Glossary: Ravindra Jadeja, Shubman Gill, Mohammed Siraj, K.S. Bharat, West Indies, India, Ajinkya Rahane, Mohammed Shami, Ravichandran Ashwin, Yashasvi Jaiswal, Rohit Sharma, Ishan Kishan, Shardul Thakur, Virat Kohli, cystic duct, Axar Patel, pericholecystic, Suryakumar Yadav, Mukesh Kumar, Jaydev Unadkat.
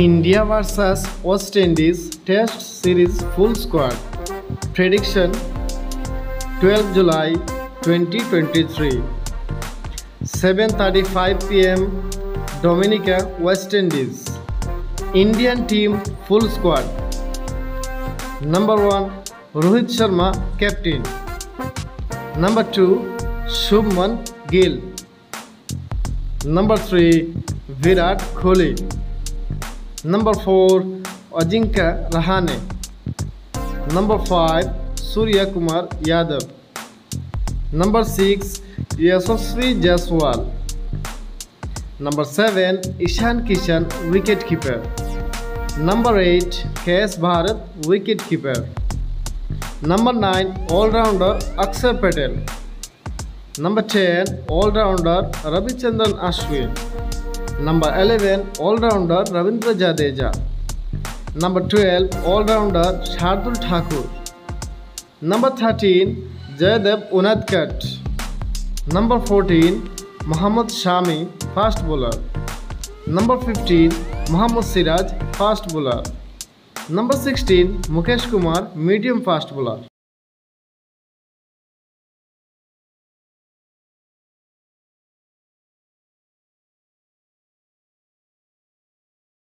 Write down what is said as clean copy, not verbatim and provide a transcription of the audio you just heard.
India vs West Indies Test Series Full Squad Prediction 12 July 2023 7:35 PM Dominica, West Indies Indian Team Full Squad Number 1 Rohit Sharma Captain Number 2 Shubman Gill Number 3 Virat Kohli Number 4 Ajinkya Rahane Number 5 Suryakumar Yadav Number 6 Yashasvi Jaiswal Number 7 Ishan Kishan Wicketkeeper Number 8 K.S. Bharat Wicketkeeper Number 9 All-Rounder Axar Patel Number 10 All-Rounder Ravichandran Ashwin Number 11 All-Rounder Ravindra Jadeja Number 12 All-Rounder Shardul Thakur Number 13 Jaydev Unadkat Number 14 Mohammed Shami Fast Bowler Number 15 Mohammed Siraj Fast Bowler Number 16 Mukesh Kumar Medium Fast Bowler